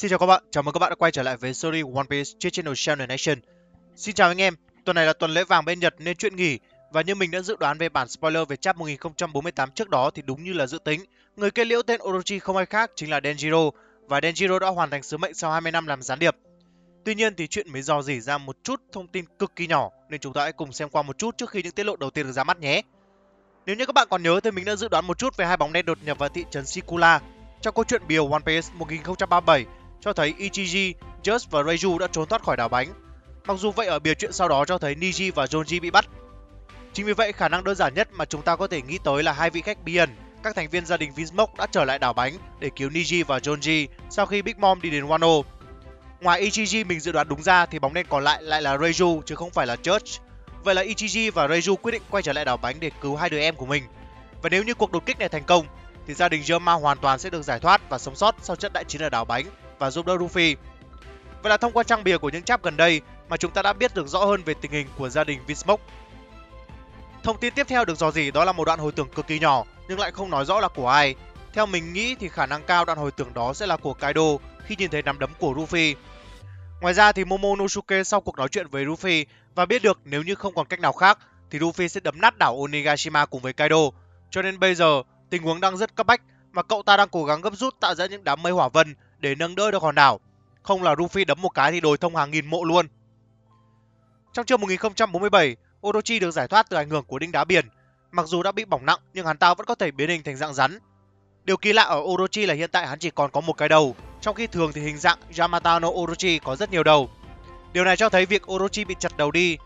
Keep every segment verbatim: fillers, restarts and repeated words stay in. Xin chào các bạn, chào mừng các bạn đã quay trở lại với series One Piece trên Channel Shonen Nation. Xin chào anh em, tuần này là tuần lễ vàng bên Nhật nên chuyện nghỉ. Và như mình đã dự đoán về bản spoiler về chap một nghìn không trăm bốn mươi tám trước đó thì đúng như là dự tính, người kết liễu tên Orochi không ai khác chính là Denjiro. Và Denjiro đã hoàn thành sứ mệnh sau hai mươi năm làm gián điệp. Tuy nhiên thì chuyện mới dò dỉ ra một chút thông tin cực kỳ nhỏ, nên chúng ta hãy cùng xem qua một chút trước khi những tiết lộ đầu tiên được ra mắt nhé. Nếu như các bạn còn nhớ thì mình đã dự đoán một chút về hai bóng đen đột nhập vào thị trấn Sicula. Trong câu chuyện Bill One Piece một nghìn không trăm ba mươi bảy cho thấy Ichiji, Judge và Reiju đã trốn thoát khỏi đảo bánh. Mặc dù vậy ở bìa chuyện sau đó cho thấy Niji và Yonji bị bắt. Chính vì vậy khả năng đơn giản nhất mà chúng ta có thể nghĩ tới là hai vị khách bí ẩn, các thành viên gia đình Vinsmoke đã trở lại đảo bánh để cứu Niji và Yonji sau khi Big Mom đi đến Wano. Ngoài Ichiji mình dự đoán đúng ra thì bóng đen còn lại lại là Reiju chứ không phải là Judge. Vậy là Ichiji và Reiju quyết định quay trở lại đảo bánh để cứu hai đứa em của mình. Và nếu như cuộc đột kích này thành công thì gia đình Germa hoàn toàn sẽ được giải thoát và sống sót sau trận đại chiến ở đảo bánh và giúp đỡ Rufi. Vậy là thông qua trang bìa của những chap gần đây mà chúng ta đã biết được rõ hơn về tình hình của gia đình Vinsmoke. Thông tin tiếp theo được dò dỉ đó là một đoạn hồi tưởng cực kỳ nhỏ nhưng lại không nói rõ là của ai. Theo mình nghĩ thì khả năng cao đoạn hồi tưởng đó sẽ là của Kaido khi nhìn thấy nắm đấm của Luffy. Ngoài ra thì Momonosuke sau cuộc nói chuyện với Luffy và biết được nếu như không còn cách nào khác thì Luffy sẽ đấm nát đảo Onigashima cùng với Kaido. Cho nên bây giờ tình huống đang rất cấp bách mà cậu ta đang cố gắng gấp rút tạo ra những đám mây hỏa vân để nâng đỡ được hòn đảo. Không là Luffy đấm một cái thì đồi thông hàng nghìn mộ luôn. Trong chương một nghìn không trăm bốn mươi bảy, Orochi được giải thoát từ ảnh hưởng của đinh đá biển. Mặc dù đã bị bỏng nặng nhưng hắn ta vẫn có thể biến hình thành dạng rắn. Điều kỳ lạ ở Orochi là hiện tại hắn chỉ còn có một cái đầu, trong khi thường thì hình dạng Yamata no Orochi có rất nhiều đầu. Điều này cho thấy việc Orochi bị chặt đầu đi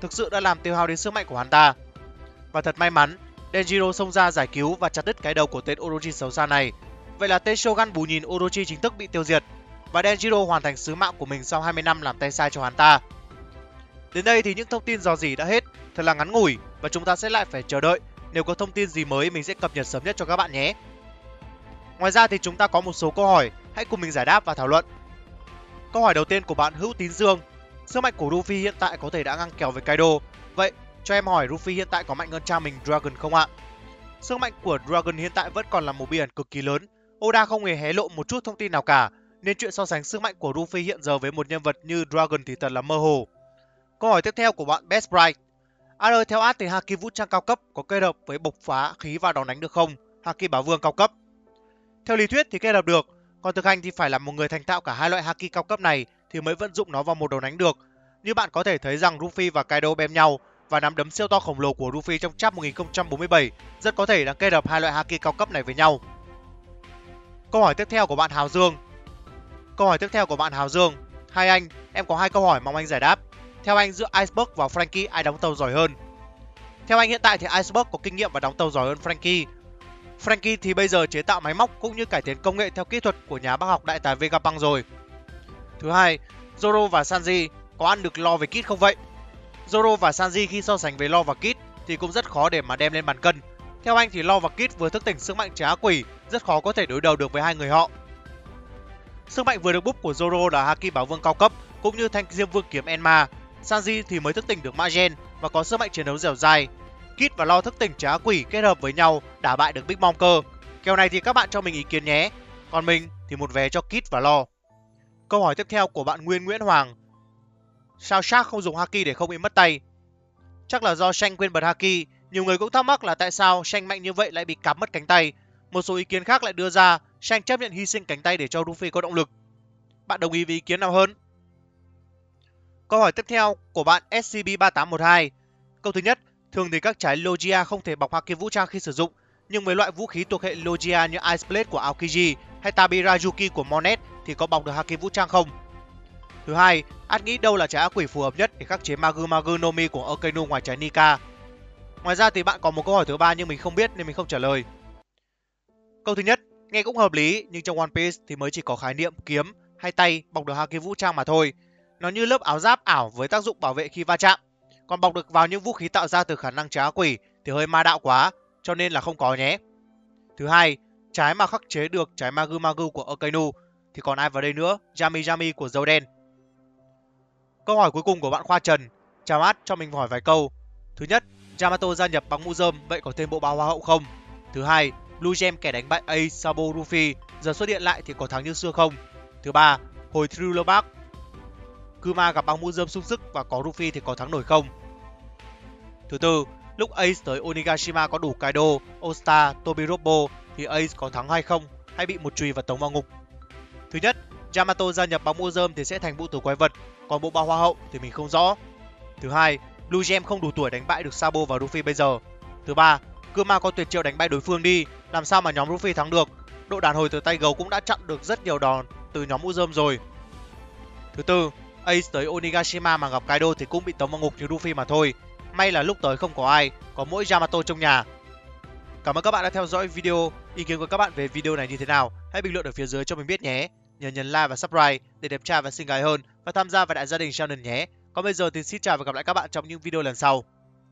thực sự đã làm tiêu hao đến sức mạnh của hắn ta. Và thật may mắn, Denjiro xông ra giải cứu và chặt đứt cái đầu của tên Orochi xấu xa này. Vậy là tên Shogun bù nhìn Orochi chính thức bị tiêu diệt và Denjiro hoàn thành sứ mạng của mình sau hai mươi năm làm tay sai cho hắn ta. Đến đây thì những thông tin dò dỉ đã hết, thật là ngắn ngủi và chúng ta sẽ lại phải chờ đợi. Nếu có thông tin gì mới mình sẽ cập nhật sớm nhất cho các bạn nhé. Ngoài ra thì chúng ta có một số câu hỏi, hãy cùng mình giải đáp và thảo luận. Câu hỏi đầu tiên của bạn Hữu Tín Dương, sức mạnh của Luffy hiện tại có thể đã ngang kèo với Kaido. Vậy cho em hỏi Luffy hiện tại có mạnh hơn cha mình Dragon không ạ? Sức mạnh của Dragon hiện tại vẫn còn là một bí ẩn cực kỳ lớn. Oda không hề hé lộ một chút thông tin nào cả, nên chuyện so sánh sức mạnh của Luffy hiện giờ với một nhân vật như Dragon thì thật là mơ hồ. Câu hỏi tiếp theo của bạn Best Bright. a rờ theo ad thì Haki vũ trang cao cấp có kết hợp với bộc phá khí và đòn đánh được không? Haki bá vương cao cấp. Theo lý thuyết thì kết hợp được, còn thực hành thì phải là một người thành tạo cả hai loại Haki cao cấp này thì mới vận dụng nó vào một đòn đánh được. Như bạn có thể thấy rằng Luffy và Kaido bém nhau và nắm đấm siêu to khổng lồ của Luffy trong chap một nghìn không trăm bốn mươi bảy rất có thể đang kết hợp hai loại Haki cao cấp này với nhau. Câu hỏi tiếp theo của bạn Hào Dương. Câu hỏi tiếp theo của bạn Hào Dương. Hai anh, em có hai câu hỏi mong anh giải đáp. Theo anh giữa Iceberg và Frankie ai đóng tàu giỏi hơn? Theo anh hiện tại thì Iceberg có kinh nghiệm và đóng tàu giỏi hơn Frankie. Frankie thì bây giờ chế tạo máy móc cũng như cải tiến công nghệ theo kỹ thuật của nhà bác học đại tài Vegapunk rồi. Thứ hai, Zoro và Sanji có ăn được Lo về Kid không vậy? Zoro và Sanji khi so sánh với Lo và Kid thì cũng rất khó để mà đem lên bàn cân. Theo anh thì Lo và Kid vừa thức tỉnh sức mạnh trái ác quỷ, rất khó có thể đối đầu được với hai người họ. Sức mạnh vừa được búp của Zoro là Haki Bảo Vương cao cấp cũng như thanh diêm vương kiếm Enma. Sanji thì mới thức tỉnh được Ma Gen và có sức mạnh chiến đấu dẻo dai. Kid và Lo thức tỉnh trái ác quỷ kết hợp với nhau đả bại được Big Mom cơ. Kèo này thì các bạn cho mình ý kiến nhé. Còn mình thì một vé cho Kid và Lo. Câu hỏi tiếp theo của bạn Nguyên Nguyễn Hoàng. Sao Shark không dùng Haki để không bị mất tay? Chắc là do Shanks quên bật Haki. Nhiều người cũng thắc mắc là tại sao Shanks mạnh như vậy lại bị cắm mất cánh tay. Một số ý kiến khác lại đưa ra Shanks chấp nhận hy sinh cánh tay để cho Luffy có động lực. Bạn đồng ý với ý kiến nào hơn? Câu hỏi tiếp theo của bạn S C B ba tám một hai. Câu thứ nhất, thường thì các trái Logia không thể bọc Haki vũ trang khi sử dụng, nhưng với loại vũ khí thuộc hệ Logia như Ice Blade của Aokiji hay Tabirajuki của Monet thì có bọc được Haki vũ trang không? Thứ hai, ad nghĩ đâu là trái ác quỷ phù hợp nhất để khắc chế Magu Magu no Mi của Akainu ngoài trái Nika? Ngoài ra thì bạn có một câu hỏi thứ ba nhưng mình không biết nên mình không trả lời. Câu thứ nhất, nghe cũng hợp lý nhưng trong One Piece thì mới chỉ có khái niệm kiếm hay tay bọc được Haki vũ trang mà thôi. Nó như lớp áo giáp ảo với tác dụng bảo vệ khi va chạm. Còn bọc được vào những vũ khí tạo ra từ khả năng trái ác quỷ thì hơi ma đạo quá, cho nên là không có nhé. Thứ hai, trái mà khắc chế được trái Magu Magu của Akainu thì còn ai vào đây nữa? Yami Yami của Dâu Đen. Câu hỏi cuối cùng của bạn Khoa Trần. Chào ad, cho mình hỏi vài câu. Thứ nhất, Yamato gia nhập bằng mũ rơm, vậy có thêm bộ ba hoa hậu không? Thứ hai, Blue Gem kẻ đánh bại Ace, Sabo, Rufi giờ xuất hiện lại thì có thắng như xưa không? Thứ ba, hồi Thriller Bark, Kuma gặp băng mũ rơm sung sức và có Rufi thì có thắng nổi không? Thứ tư, lúc Ace tới Onigashima có đủ Kaido, Osta, Tobiropo thì Ace có thắng hay không, hay bị một chùy và tống vào ngục? Thứ nhất, Yamato gia nhập băng mũ rơm thì sẽ thành bộ tử quái vật, còn bộ ba hoa hậu thì mình không rõ. Thứ hai, Blue Gem không đủ tuổi đánh bại được Sabo và Rufi bây giờ. Thứ ba, Kuma có tuyệt chiêu đánh bại đối phương đi, làm sao mà nhóm Rufi thắng được? Độ đàn hồi từ tay gấu cũng đã chặn được rất nhiều đòn từ nhóm mũ rơm rồi. Thứ tư, Ace tới Onigashima mà gặp Kaido thì cũng bị tống vào ngục như Luffy mà thôi. May là lúc tới không có ai, có mỗi Yamato trong nhà. Cảm ơn các bạn đã theo dõi video. Ý kiến của các bạn về video này như thế nào? Hãy bình luận ở phía dưới cho mình biết nhé. Nhớ nhấn like và subscribe để đẹp trai và xinh gái hơn và tham gia vào đại gia đình Shonen nhé. Còn bây giờ thì xin chào và gặp lại các bạn trong những video lần sau.